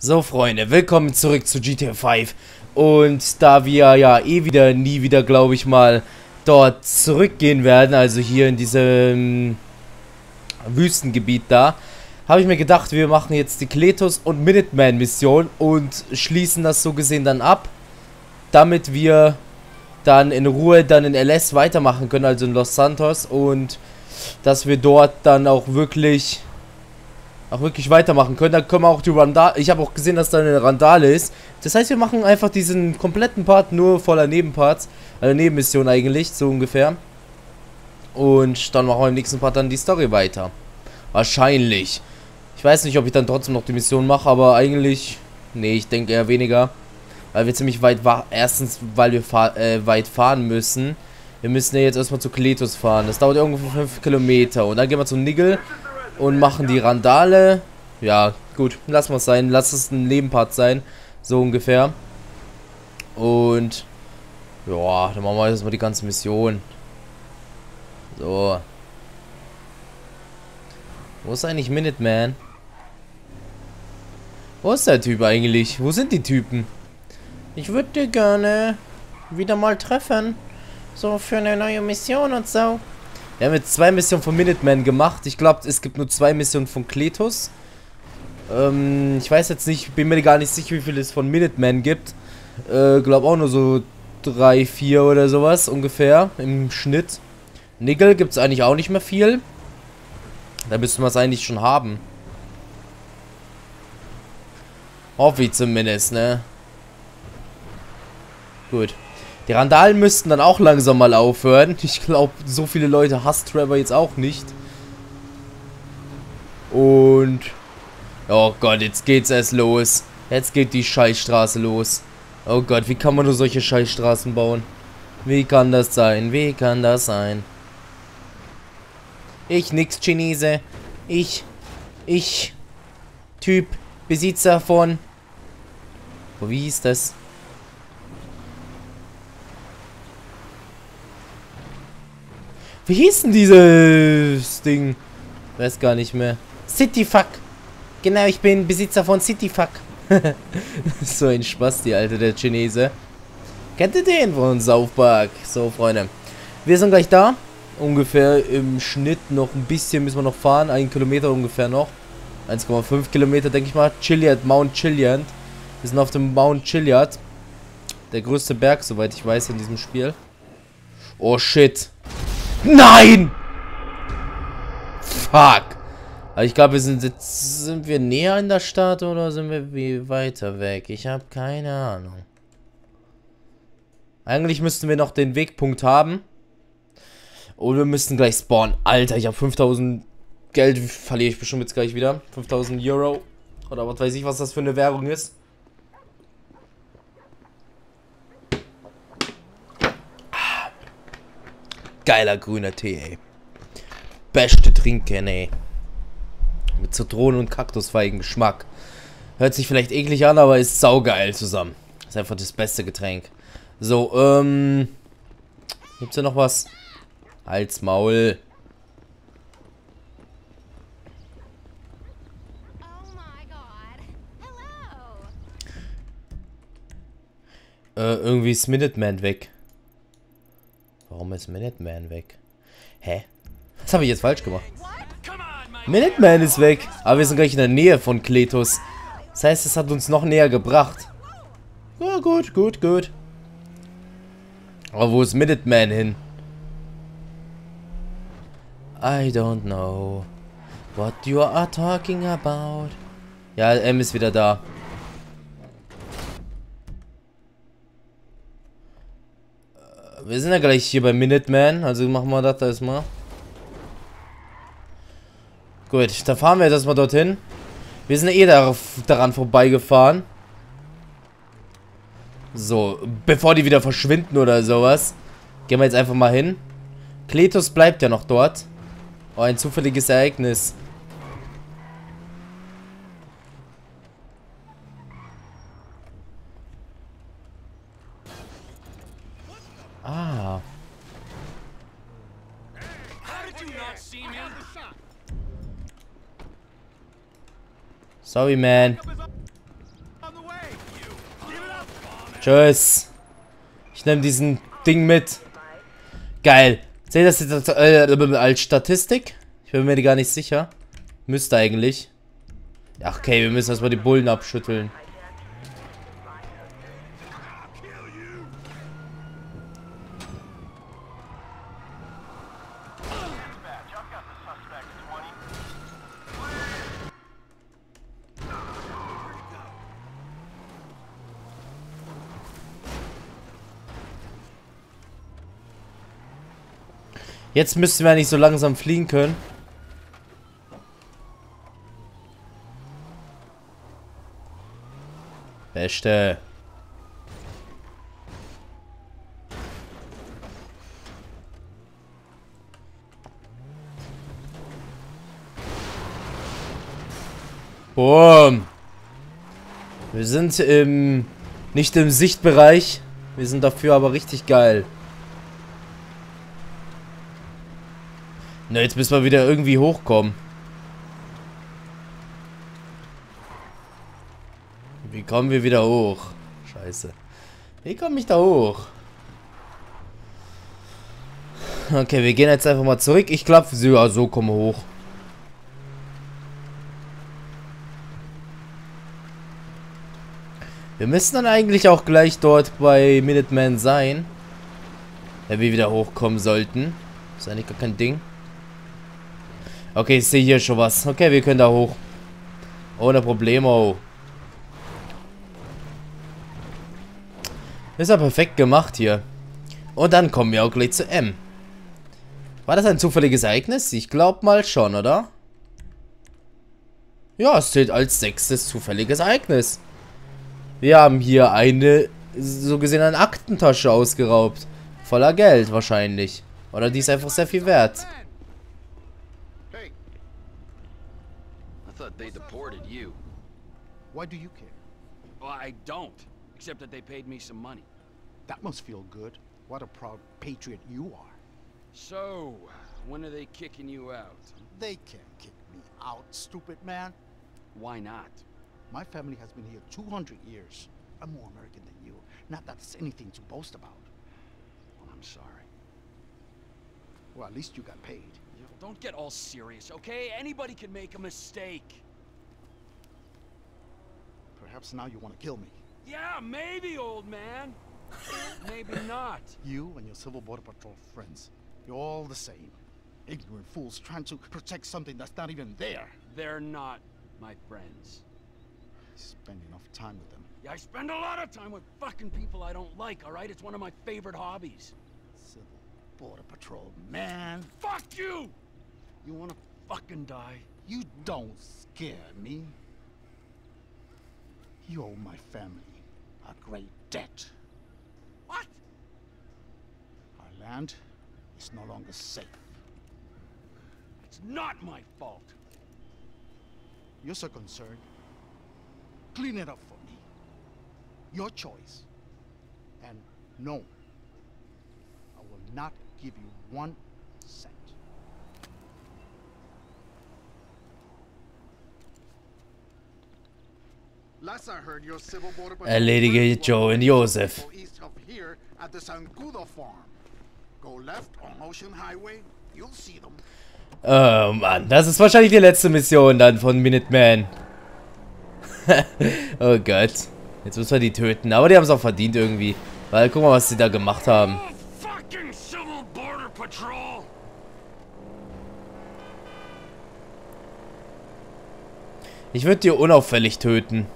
So Freunde, willkommen zurück zu GTA 5 und da wir ja nie wieder glaube ich mal dort zurückgehen werden, also hier in diesem Wüstengebiet da, habe ich mir gedacht, wir machen jetzt die Cletus und Minuteman Mission und schließen das so gesehen dann ab, damit wir dann in Ruhe dann in LS weitermachen können, also in Los Santos, und dass wir dort dann auch wirklich weitermachen können. Da können wir auch die Randale. Ich habe auch gesehen, dass da eine Randale ist. Das heißt, wir machen einfach diesen kompletten Part nur voller Nebenparts. Also Nebenmission eigentlich, so ungefähr. Und dann machen wir im nächsten Part dann die Story weiter. Wahrscheinlich. Ich weiß nicht, ob ich dann trotzdem noch die Mission mache, aber eigentlich... Nee, ich denke eher weniger. Weil wir ziemlich weit... Erstens, weil wir weit fahren müssen. Wir müssen ja jetzt erstmal zu Cletus fahren. Das dauert irgendwo 5 Kilometer. Und dann gehen wir zum Nigel und machen die Randale. Ja, gut, lassen wir es sein. Lass es ein Nebenpart sein. So ungefähr. Und ja, dann machen wir erstmal die ganze Mission. So. Wo ist eigentlich Minuteman? Wo ist der Typ eigentlich? Wo sind die Typen? Ich würde dir gerne wieder mal treffen. So für eine neue Mission und so. Wir haben jetzt 2 Missionen von Minuteman gemacht. Ich glaube, es gibt nur 2 Missionen von Cletus. Ich weiß jetzt nicht, bin mir gar nicht sicher, wie viel es von Minuteman gibt. Glaube auch nur so 3, 4 oder sowas ungefähr im Schnitt. Nigel gibt es eigentlich auch nicht mehr viel. Da müssten wir es eigentlich schon haben. Hoffe ich zumindest, ne? Gut. Die Randalen müssten dann auch langsam mal aufhören. Ich glaube, so viele Leute hasst Trevor jetzt auch nicht. Und... Oh Gott, jetzt geht's erst los. Jetzt geht die Scheißstraße los. Oh Gott, wie kann man nur solche Scheißstraßen bauen? Wie kann das sein? Wie kann das sein? Ich nix Chinese. Ich... Typ, Besitzer von... Oh, wie hieß das? Wie hieß denn dieses Ding? Weiß gar nicht mehr. Cityfuck. Genau, ich bin Besitzer von Cityfuck. So ein Spasti, Alter, der Chinese. Kennt ihr den von South Park? So, Freunde. Wir sind gleich da. Ungefähr im Schnitt noch ein bisschen müssen wir noch fahren. 1 Kilometer ungefähr noch. 1,5 Kilometer, denke ich mal. Chilliard, Mount Chilliard. Wir sind auf dem Mount Chilliard. Der größte Berg, soweit ich weiß, in diesem Spiel. Oh, shit. Nein! Fuck! Also ich glaube, wir sind jetzt... Sind wir näher in der Stadt oder sind wir weiter weg? Ich habe keine Ahnung. Eigentlich müssten wir noch den Wegpunkt haben. Und wir müssten gleich spawnen. Alter, ich habe 5000 Geld. Verliere ich bestimmt jetzt gleich wieder. 5000 Euro. Oder was weiß ich, was das für eine Währung ist. Geiler grüner Tee, ey. Beste Trinken, ey. Mit Zitronen- und Kaktusfeigengeschmack. Hört sich vielleicht eklig an, aber ist saugeil zusammen. Ist einfach das beste Getränk. So, gibt's hier noch was? Halt's Maul. Irgendwie ist Minuteman weg. Warum ist Minuteman weg? Hä? Was habe ich jetzt falsch gemacht? Minuteman ist weg. Aber wir sind gleich in der Nähe von Cletus. Das heißt, es hat uns noch näher gebracht. Ja, gut, gut, gut. Aber wo ist Minuteman hin? I don't know what you are talking about. Ja, M ist wieder da. Wir sind ja gleich hier bei Minuteman, also machen wir das erstmal. Gut, dann fahren wir jetzt erstmal dorthin. Wir sind ja eh daran vorbeigefahren. So, bevor die wieder verschwinden oder sowas, gehen wir jetzt einfach mal hin. Cletus bleibt ja noch dort. Oh, ein zufälliges Ereignis. Sorry, man. Tschüss. Ich nehme diesen Ding mit. Geil. Seht ihr das jetzt als Statistik? Ich bin mir gar nicht sicher. Müsste eigentlich. Ach, okay, wir müssen erstmal die Bullen abschütteln. Jetzt müssten wir nicht so langsam fliegen können. Beste. Boom. Wir sind nicht im Sichtbereich. Wir sind dafür aber richtig geil. Na, jetzt müssen wir wieder irgendwie hochkommen. Wie kommen wir wieder hoch? Scheiße. Wie komme ich da hoch? Okay, wir gehen jetzt einfach mal zurück. Ich glaube, ja, so kommen wir hoch. Wir müssen dann eigentlich auch gleich dort bei Minuteman sein. Wenn wir wieder hochkommen sollten. Ist eigentlich gar kein Ding. Okay, ich sehe hier schon was. Okay, wir können da hoch. Ohne Problemo. Ist ja perfekt gemacht hier. Und dann kommen wir auch gleich zu M. War das ein zufälliges Ereignis? Ich glaube mal schon, oder? Ja, es zählt als 6. zufälliges Ereignis. Wir haben hier eine, so gesehen, eine Aktentasche ausgeraubt. Voller Geld wahrscheinlich. Oder die ist einfach sehr viel wert. They deported you. Why do you care? Well, I don't, except that they paid me some money. That must feel good. What a proud patriot you are. So, when are they kicking you out? They can't kick me out, stupid man. Why not? My family has been here 200 years. I'm more American than you. Not that it's anything to boast about. Well, I'm sorry. Well, at least you got paid. Yo, don't get all serious, okay? Anybody can make a mistake. Perhaps now you want to kill me. Yeah, maybe, old man. Maybe not. You and your Civil Border Patrol friends, you're all the same. Ignorant fools trying to protect something that's not even there. They're not my friends. I spend enough time with them. Yeah, I spend a lot of time with fucking people I don't like, alright? It's one of my favorite hobbies. Civil Border Patrol, man. Fuck you! You wanna fucking die? You don't scare me. You owe my family a great debt. What? Our land is no longer safe. It's not my fault. You're so concerned. Clean it up for me. Your choice. And no, I will not give you 1 cent. Erledige Joe und Joseph. Oh Mann, das ist wahrscheinlich die letzte Mission dann von Minuteman. Oh Gott. Jetzt müssen wir die töten, aber die haben es auch verdient irgendwie. Weil guck mal, was sie da gemacht haben. Ich würde die unauffällig töten.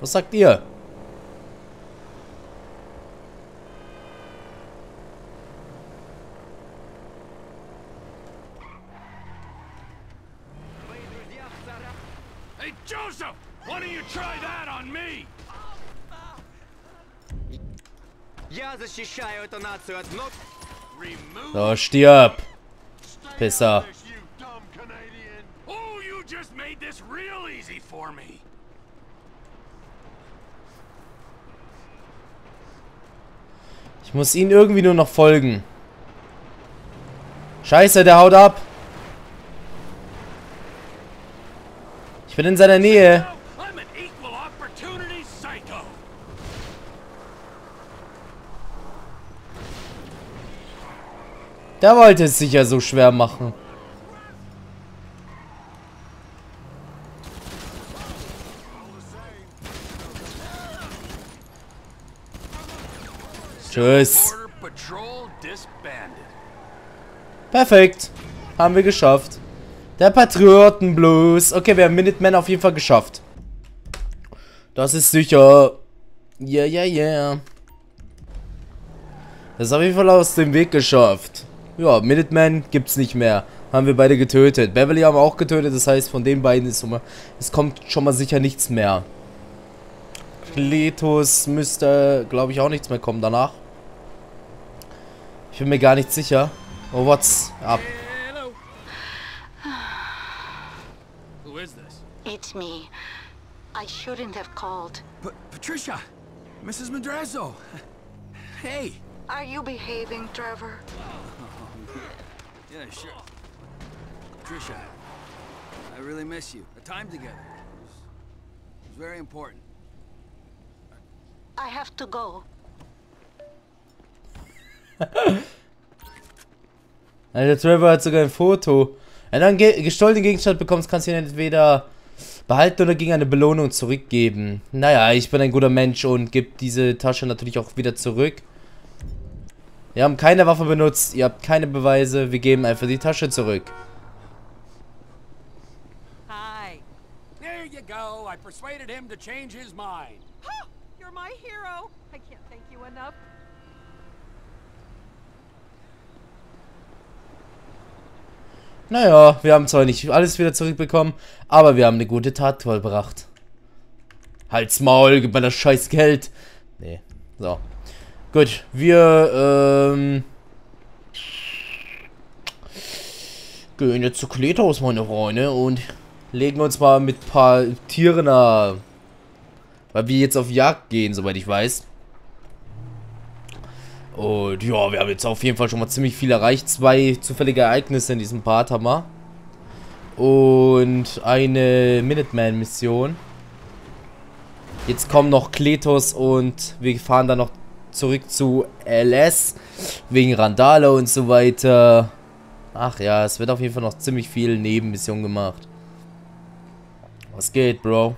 Was sagt ihr? Hey Joseph, why don't you try that on me? So, stirb. Pisser. Oh, you just made this real easy for me. Ich muss ihnen irgendwie nur noch folgen. Scheiße, der haut ab. Ich bin in seiner Nähe. Der wollte es sicher so schwer machen. Tschüss. Perfekt. Haben wir geschafft. Der Patriotenblues. Okay, wir haben Minuteman auf jeden Fall geschafft. Das ist sicher. Yeah, yeah, yeah. Das haben wir auf jeden Fall aus dem Weg geschafft. Ja, Minuteman gibt's nicht mehr. Haben wir beide getötet. Beverly haben wir auch getötet. Das heißt, von den beiden ist immer, es kommt schon mal sicher nichts mehr. Cletus müsste, glaube ich, auch nichts mehr kommen danach. Ich bin mir gar nicht sicher. Oh, what's up? Hello. Who is this? It's me. I shouldn't have called. Patricia, Mrs. Madrazo. Hey. Are you behaving, Trevor? Oh, yeah, sure. Patricia, I really miss you. The time together was very important. I have to go. Alter, Trevor hat sogar ein Foto. Wenn du einen gestohlenen Gegenstand bekommst, kannst du ihn entweder behalten oder gegen eine Belohnung zurückgeben. Naja, ich bin ein guter Mensch und gebe diese Tasche natürlich auch wieder zurück. Wir haben keine Waffe benutzt, ihr habt keine Beweise, wir geben einfach die Tasche zurück. Hi. There you go. I persuaded him to change his mind. Ha! You're my hero. I can't thank you enough. Naja, wir haben zwar nicht alles wieder zurückbekommen, aber wir haben eine gute Tat vollbracht. Halt's Maul, gib mir das scheiß Geld. Nee, so. Gut, wir gehen jetzt zu Cletus, meine Freunde, und legen uns mal mit ein paar Tieren da, weil wir jetzt auf Jagd gehen, soweit ich weiß. Und ja, wir haben jetzt auf jeden Fall schon mal ziemlich viel erreicht. 2 zufällige Ereignisse in diesem Part haben wir. Und eine Minuteman-Mission. Jetzt kommen noch Cletus und wir fahren dann noch zurück zu LS. Wegen Randale und so weiter. Ach ja, es wird auf jeden Fall noch ziemlich viel Nebenmission gemacht. Was geht, Bro?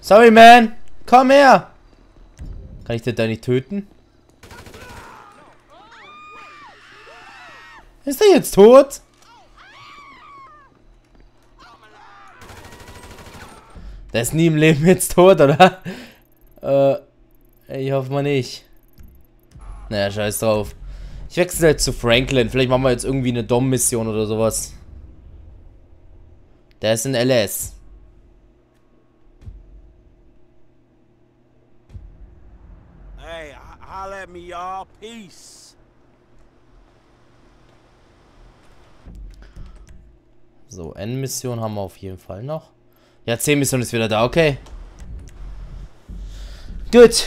Sorry, man. Komm her. Kann ich dich da nicht töten? Ist er jetzt tot? Der ist nie im Leben jetzt tot, oder? Ich hoffe mal nicht. Naja, scheiß drauf. Ich wechsle jetzt zu Franklin. Vielleicht machen wir jetzt irgendwie eine Dom-Mission oder sowas. Der ist in LS. Peace. So, Endmission haben wir auf jeden Fall noch. Ja, 10 Mission ist wieder da, okay. Gut.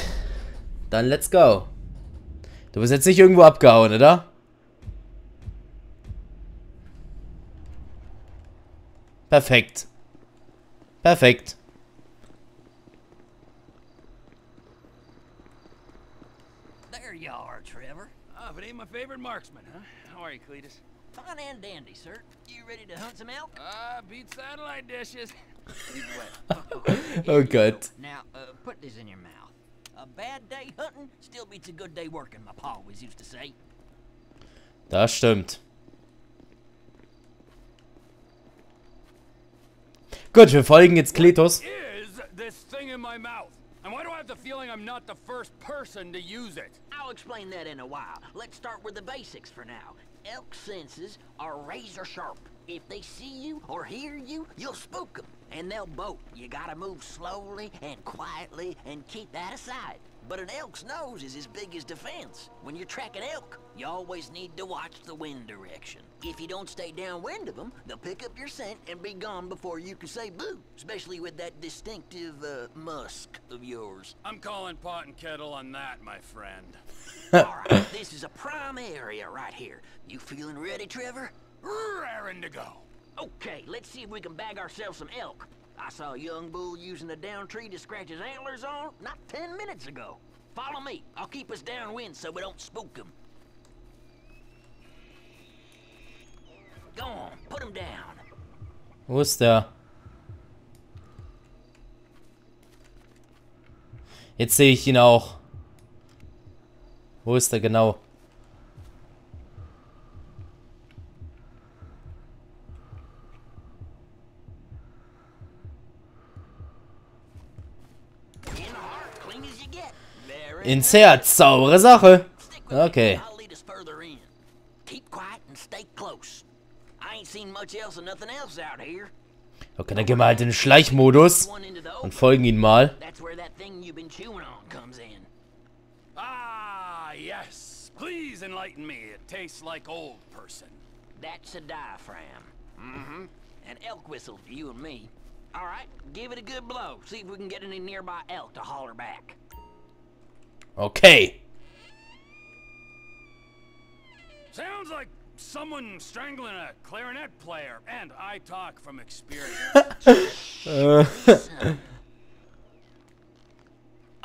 Dann let's go. Du bist jetzt nicht irgendwo abgehauen, oder? Perfekt. Perfekt. My favorite marksman, huh? How are you, Cletus? Fine and dandy, sir. You ready to hunt some elk? Beat satellite dishes. Oh, good. Now, put this in your mouth. A bad day hunting still beats a good day working, my pa always used to say. Das stimmt. Gut, wir folgen jetzt Cletus. Is this thing in my mouth? And why do I have the feeling I'm not the first person to use it? I'll explain that in a while. Let's start with the basics for now. Elk senses are razor sharp. If they see you or hear you, you'll spook them. And they'll bolt. You gotta move slowly and quietly and keep that aside. But an elk's nose is as big as defense. When you're tracking elk, you always need to watch the wind direction. If you don't stay downwind of them, they'll pick up your scent and be gone before you can say boo. Especially with that distinctive musk of yours. I'm calling pot and kettle on that, my friend. Alright, this is a prime area right here. You feeling ready, Trevor? Raring to go. Okay, let's see if we can bag ourselves some elk. I saw a young bull using a down tree to scratch his antlers on not 10 minutes ago. Follow me. I'll keep us downwind so we don't spook him. Go on, put him down. Wo ist der? Jetzt sehe ich ihn auch. Wo ist er genau? Ins Herz, saubere Sache. Okay. Okay, dann gehen wir halt in den Schleichmodus und folgen ihm mal. Ah, yes. Please enlighten me. It tastes like old person. That's a diaphragm. Mhm. An elk whistle for you and me. All right, give it a good blow. See if we can get any nearby elk to holler back. Okay. Sounds like someone strangling a clarinet player, and I talk from experience.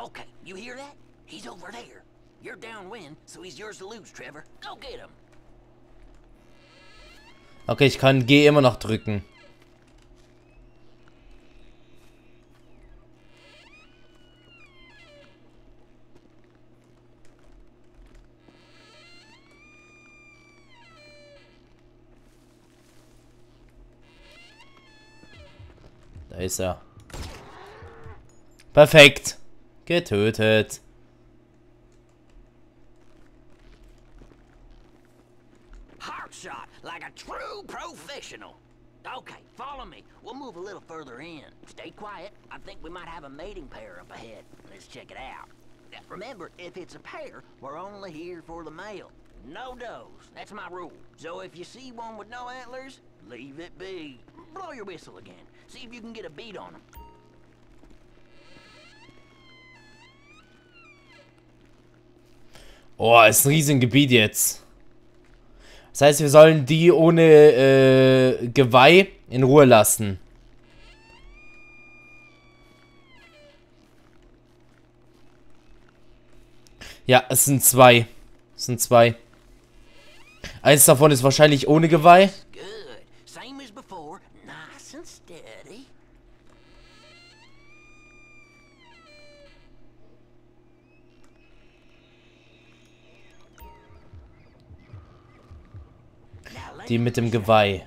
Okay, you hear that? He's over there. You're downwind, so he's yours to lose, Trevor. Go get him. Okay, ich kann G immer noch drücken. Da ist er. Perfekt. Getötet. Shot like a true professional. Okay, follow me. We'll move a little further in. Stay quiet. I think we might have a mating pair up ahead. Let's check it out. Now, remember, if it's a pair, we're only here for the male. No does. That's my rule. So if you see one with no antlers, leave it be. Blow your whistle again. See if you can get a beat on them. Oh, ist ein Riesengebiet jetzt. Das heißt, wir sollen die ohne Geweih in Ruhe lassen. Ja, es sind zwei. Es sind zwei. Eins davon ist wahrscheinlich ohne Geweih. Die mit dem Geweih.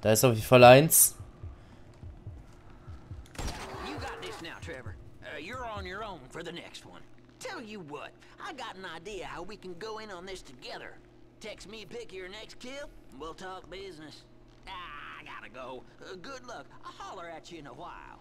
Da ist auf jeden Fall eins. You got this now, Trevor. You're on your own for the next one. Tell you what, I got an idea how we can go in on this together. Text me, pick your next kill, we'll talk business. Ah, I gotta go. Good luck. I'll holler at you in a while.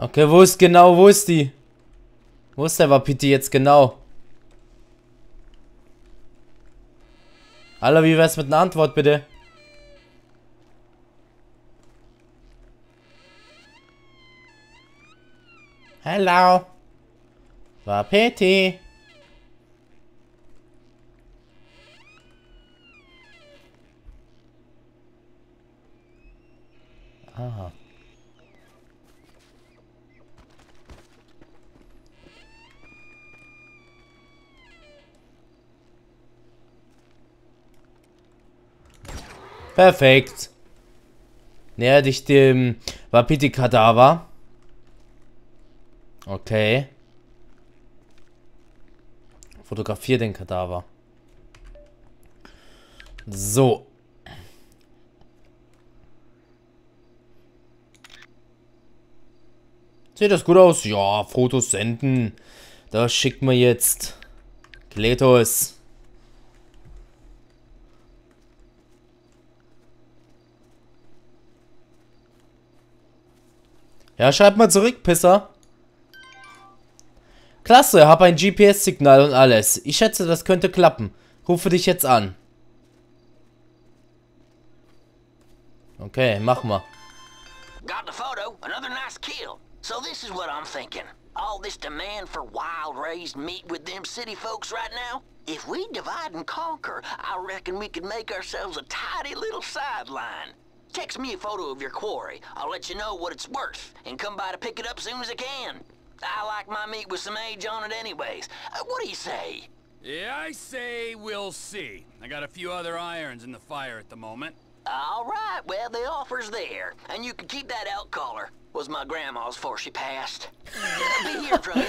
Okay, wo ist genau, wo ist die? Wo ist der Wapiti jetzt genau? Hallo, wie wär's mit einer Antwort, bitte? Hello. Wapiti. Ah. Perfekt. Näher dich dem Wapiti-Kadaver. Okay. Fotografier den Kadaver. So. Sieht das gut aus? Ja, Fotos senden. Da schickt mir jetzt Cletus. Ja, schreib mal zurück, Pisser. Klasse, hab ein GPS-Signal und alles. Ich schätze, das könnte klappen. Rufe dich jetzt an. Okay, mach mal. Got the photo, another nice kill. So this is what I'm thinking. All this demand for wild raised meat with them city folks right now. If we divide and conquer, I reckon we could make ourselves a tidy little sideline. Text me a photo of your quarry. I'll let you know what it's worth and come by to pick it up soon as I can. I like my meat with some age on it anyways. What do you say? Yeah, I say we'll see. I got a few other irons in the fire at the moment. All right, well, the offer's there, and you can keep that elk collar. Was my grandma's before she passed. Be here, brother.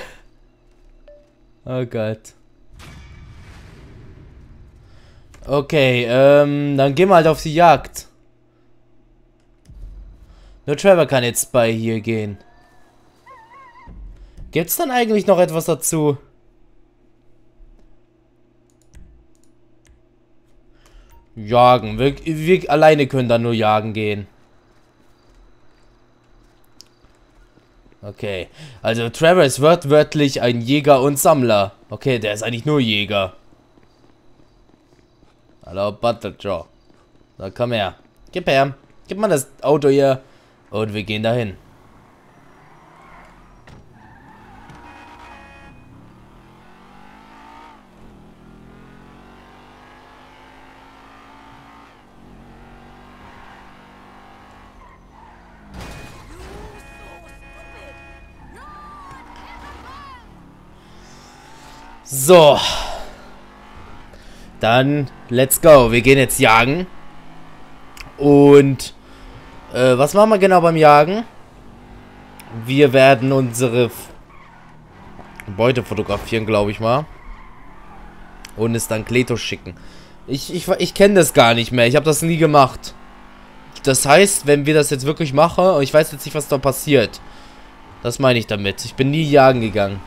Oh Gott. Okay, dann gehen wir halt auf die Jagd. Nur Trevor kann jetzt bei hier gehen. Gibt's dann eigentlich noch etwas dazu? Jagen. Wir alleine können dann nur jagen gehen. Okay. Also Trevor ist wörtlich ein Jäger und Sammler. Okay, der ist eigentlich nur Jäger. Hallo, Butterjaw. So, komm her. Gib her. Gib mal das Auto hier. Und wir gehen dahin. So, dann let's go. Wir gehen jetzt jagen. Und was machen wir genau beim Jagen? Wir werden unsere Beute fotografieren, glaube ich mal. Und es dann Cletus schicken. Ich kenne das gar nicht mehr. Ich habe das nie gemacht. Das heißt, wenn wir das jetzt wirklich machen, ich weiß jetzt nicht, was da passiert. Das meine ich damit. Ich bin nie jagen gegangen.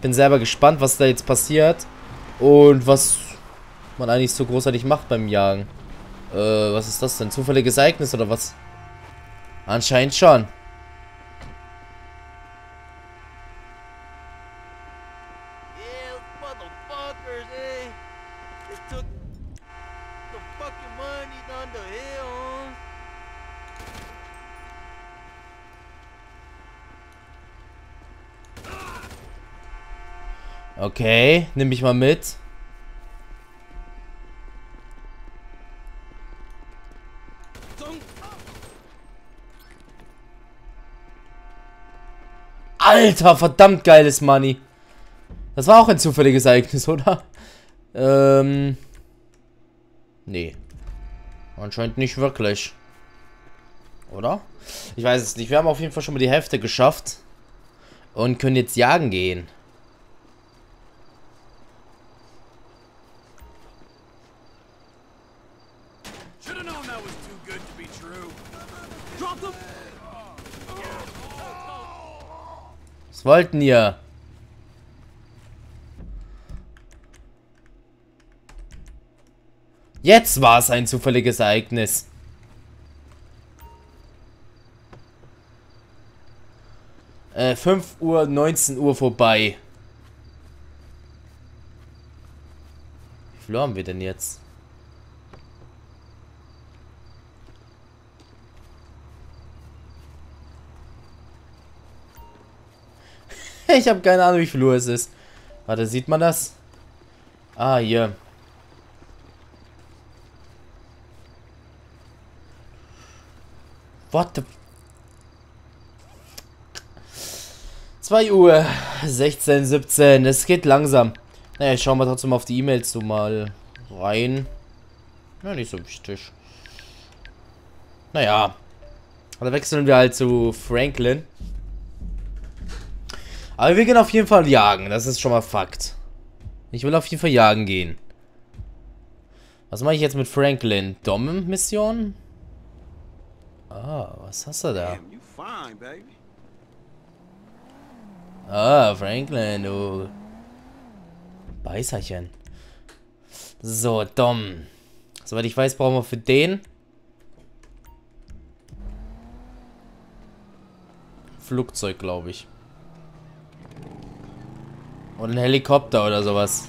Bin selber gespannt, was da jetzt passiert und was man eigentlich so großartig macht beim Jagen. Was ist das denn? Zufälliges Ereignis oder was? Anscheinend schon. Okay, nimm mich mal mit. Alter, verdammt geiles Money. Das war auch ein zufälliges Ereignis, oder? Nee. Anscheinend nicht wirklich. Oder? Ich weiß es nicht. Wir haben auf jeden Fall schon mal die Hälfte geschafft. Und können jetzt jagen gehen. Was wollten ihr? Jetzt war es ein zufälliges Ereignis. Fünf Uhr, 19 Uhr vorbei. Wie viel Uhr haben wir denn jetzt? Flugzeug, glaube ich. Und ein Helikopter oder sowas.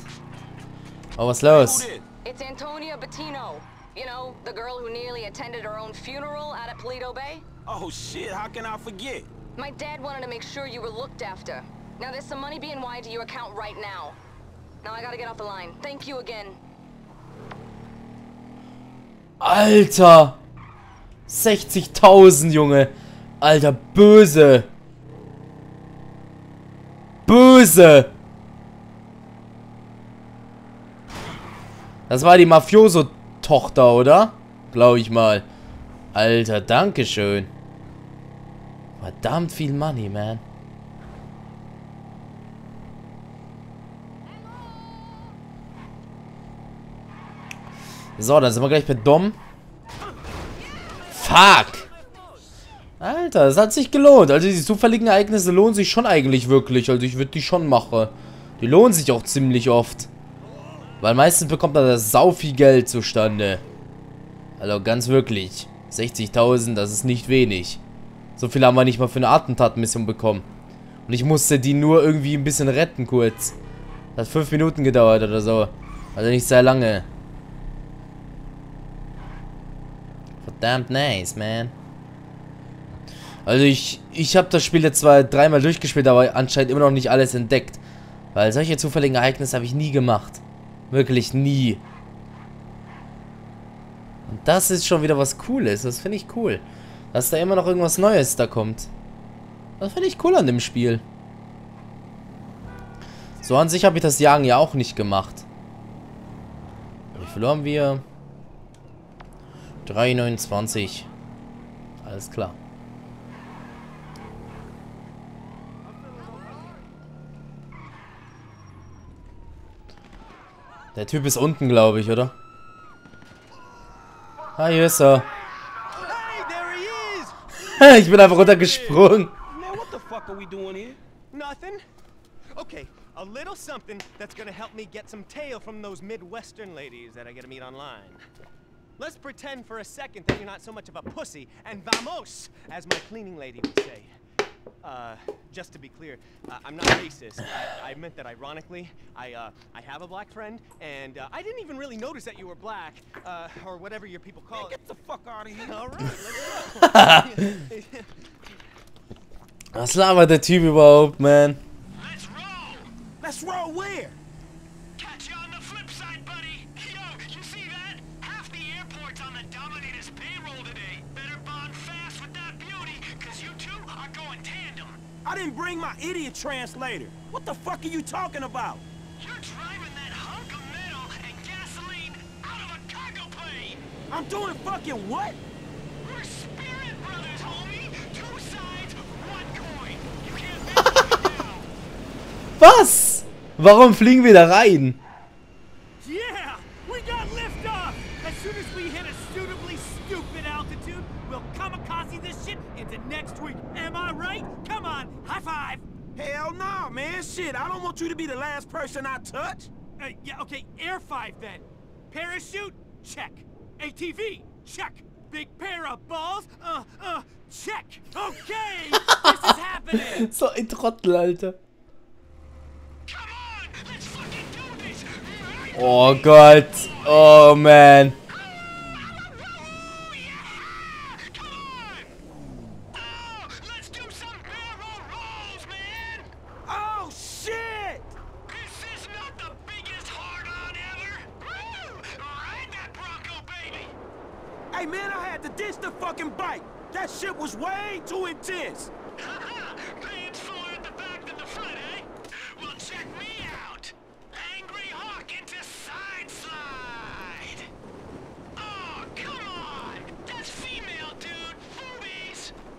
Oh, was ist los? It's Antonia Bettino. You know, the girl who nearly attended her own funeral out at Palito Bay? Oh shit, how can I forget? My dad wanted to make sure you were looked after. Now there's some money being wired to your account right now. Now I gotta get off the line. Thank you again. Alter! 60.000, Junge! Alter, böse! Böse! Das war die Mafioso-Tochter, oder? Glaube ich mal. Alter, dankeschön. Verdammt viel Money, man. So, dann sind wir gleich bei Dom. Fuck! Alter, das hat sich gelohnt. Also die zufälligen Ereignisse lohnen sich schon eigentlich wirklich. Also ich würde die schon machen. Die lohnen sich auch ziemlich oft. Weil meistens bekommt man das sau viel Geld zustande. Also ganz wirklich. 60.000, das ist nicht wenig. So viel haben wir nicht mal für eine Attentatmission bekommen. Und ich musste die nur irgendwie ein bisschen retten kurz. Das hat 5 Minuten gedauert oder so. Also nicht sehr lange. Verdammt nice, man. Also ich habe das Spiel jetzt zwar dreimal durchgespielt, aber anscheinend immer noch nicht alles entdeckt. Weil solche zufälligen Ereignisse habe ich nie gemacht. Wirklich nie. Und das ist schon wieder was Cooles. Das finde ich cool. Dass da immer noch irgendwas Neues da kommt. Das finde ich cool an dem Spiel. So an sich habe ich das Jagen ja auch nicht gemacht. Wie viel haben wir? 3,29. Alles klar. Der Typ ist unten, glaube ich, oder? Ah, hier ist er. Ich bin einfach runtergesprungen. Okay, a little something that's gonna help me get some tail from those Midwestern ladies that I get to meet online. Let's pretend for a second that you're not so much of a pussy and vamos, as my cleaning lady would say. Just to be clear, I'm not racist. I meant that ironically. I have a black friend, and I didn't even really notice that you were black, or whatever your people call it. Get the fuck out of here! All right, let's go. Was labert der Typ überhaupt, man? Let's roll. Let's roll where? Catch you on the flip side, buddy. Yo, you see that? Half the airport's on the Dominators' payroll today. Better bond fast with that beauty, cause you two are going to. I didn't bring my idiot translator. What the fuck are you talking about? You're driving that hunk of metal and gasoline out of a cargo plane. I'm doing fucking what? We're spirit brothers, homie. Two sides, one coin. You can't make it now. Was? Warum fliegen wir da rein? Yeah, we got liftoff. As soon as we hit a suitably stupid altitude, we'll kamikaze this shit into next week. Am I right? Come on, high five! Hell no, man, shit, I don't want you to be the last person I touch. Yeah, okay, air five then. Parachute, check. ATV, check. Big pair of balls, check. Okay, this is happening. So ein Trottel, Alter. Come on, let's fucking do this. Oh Gott, oh man.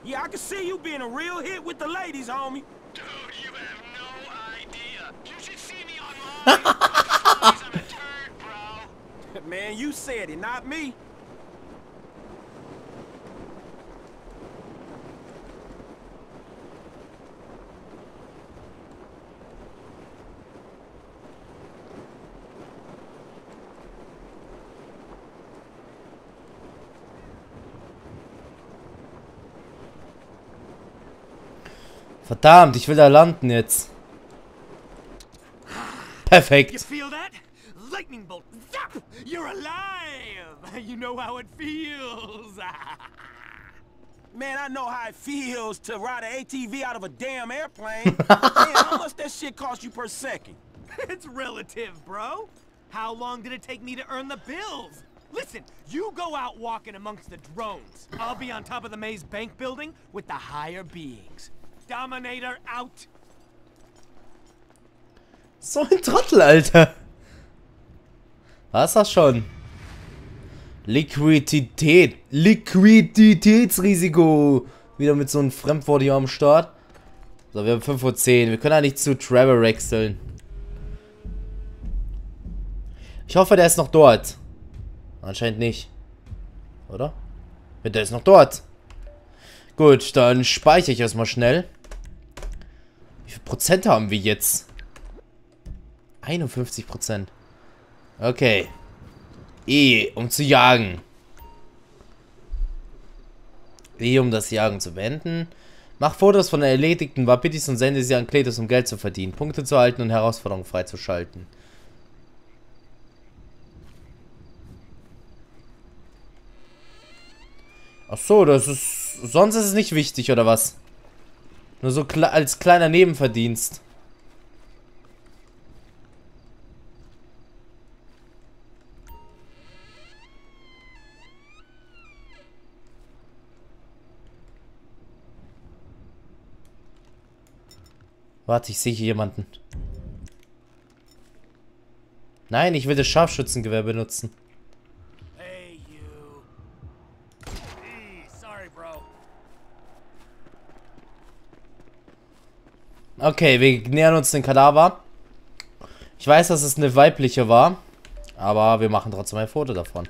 Yeah, I can see you being a real hit with the ladies, homie. Dude, you have no idea. You should see me online. I'm a turd, bro. Man, you said it, not me. Verdammt, ich will da landen jetzt. Perfekt. You feel that? Lightning bolt. Zap! You're alive. You know how it feels. Man, I know how it feels to ride an ATV out of a damn airplane. Man, how much that shit cost you per second? It's relative, bro. How long did it take me to earn the bills? Listen, you go out walking amongst the drones. I'll be on top of the Maze Bank building with the higher beings. Dominator out. So ein Trottel, Alter. War's das schon? Liquiditätsrisiko. Wieder mit so einem Fremdwort hier am Start. So, wir haben 5:10 Uhr. Wir können eigentlich zu Trevor wechseln. Ich hoffe, der ist noch dort. Anscheinend nicht. Oder? Der ist noch dort. Gut, dann speichere ich erstmal schnell. Wie viel Prozent haben wir jetzt? 51%. Okay. E, um zu jagen. E, um das Jagen zu beenden. Mach Fotos von den erledigten Wapitis und sende sie an Cletus, um Geld zu verdienen, Punkte zu erhalten und Herausforderungen freizuschalten. Ach so, das ist... Sonst ist es nicht wichtig, oder was? Nur so als kleiner Nebenverdienst. Warte, ich sehe hier jemanden. Nein, ich will das Scharfschützengewehr benutzen. Hey, you. Hey, sorry, bro. Okay, wir nähern uns den Kadaver. Ich weiß, dass es eine weibliche war, aber wir machen trotzdem ein Foto davon.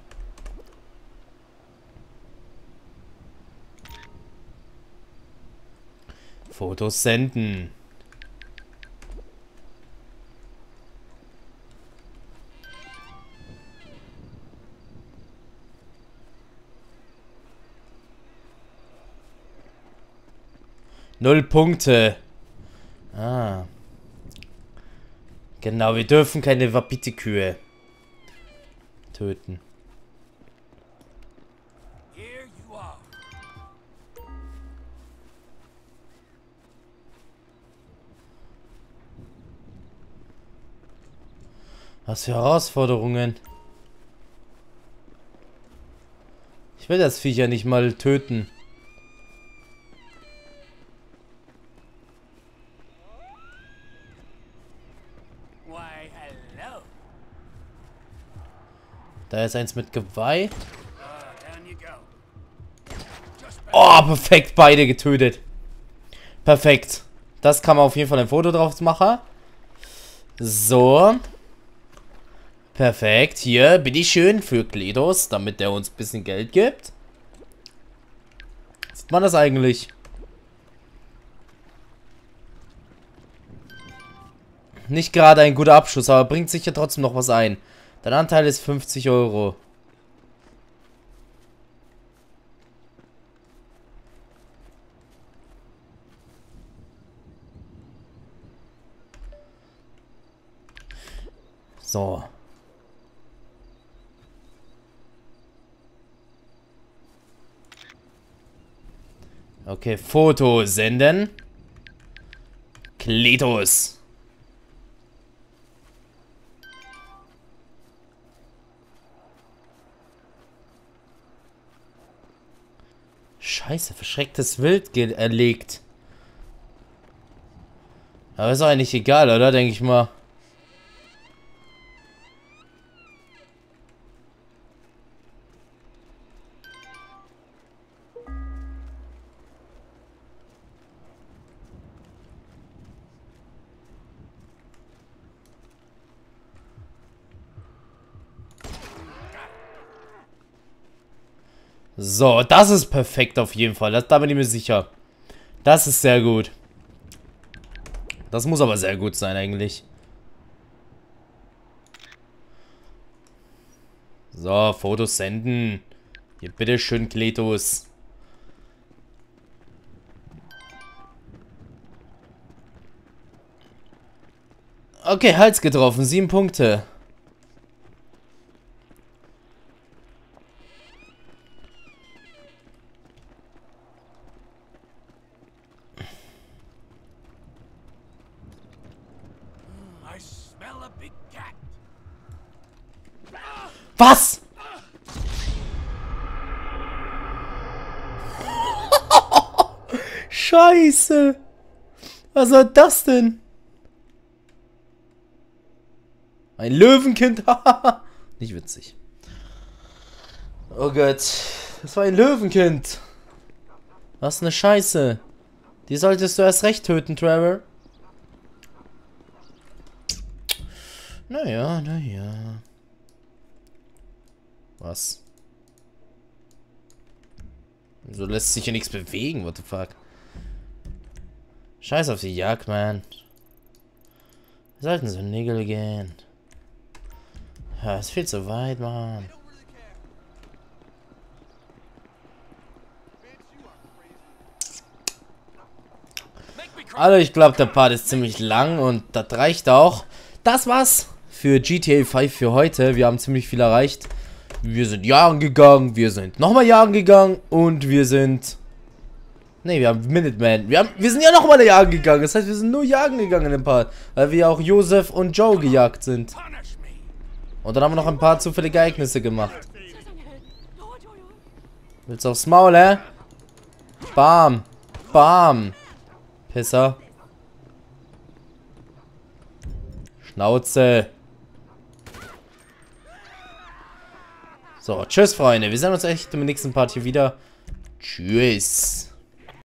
Fotos senden. Null Punkte. Ah. Genau, wir dürfen keine Wapiti-Kühe töten. Was für Herausforderungen. Ich will das Viech ja nicht mal töten. Da ist eins mit Geweih. Oh, perfekt. Beide getötet. Perfekt. Das kann man auf jeden Fall ein Foto drauf machen. So. Perfekt. Hier, bitteschön für Cletus, damit der uns ein bisschen Geld gibt. Sieht man das eigentlich? Nicht gerade ein guter Abschuss, aber bringt sicher trotzdem noch was ein. Dein Anteil ist 50 €. So. Okay, Foto senden. Cletus. Scheiße, verschrecktes Wild erlegt. Aber ist eigentlich egal, oder? Denke ich mal. So, das ist perfekt auf jeden Fall. Da bin ich mir sicher. Das ist sehr gut. Das muss aber sehr gut sein eigentlich. So, Fotos senden. Hier, bitteschön, Cletus. Okay, Hals getroffen. 7 Punkte. Was? Scheiße. Was war das denn? Ein Löwenkind. Nicht witzig. Oh Gott. Das war ein Löwenkind. Was eine Scheiße. Die solltest du erst recht töten, Trevor. Naja, naja. Was? So lässt sich ja nichts bewegen, what the fuck. Scheiß auf die Jagd, man. Wir sollten so Nägel gehen. Ja, ist viel zu weit, man. Also, ich glaube, der Part ist ziemlich lang und das reicht auch. Das war's für GTA 5 für heute. Wir haben ziemlich viel erreicht. Wir sind jagen gegangen, wir sind nochmal jagen gegangen und wir sind... Ne, wir haben Minuteman. Wir sind ja nochmal jagen gegangen. Das heißt, wir sind nur jagen gegangen in dem Part. Weil wir ja auch Josef und Joe gejagt sind. Und dann haben wir noch ein paar zufällige Ereignisse gemacht. Willst du aufs Maul, hä? Bam. Bam. Pisser. Schnauze. So, tschüss, Freunde. Wir sehen uns echt im nächsten Part hier wieder. Tschüss.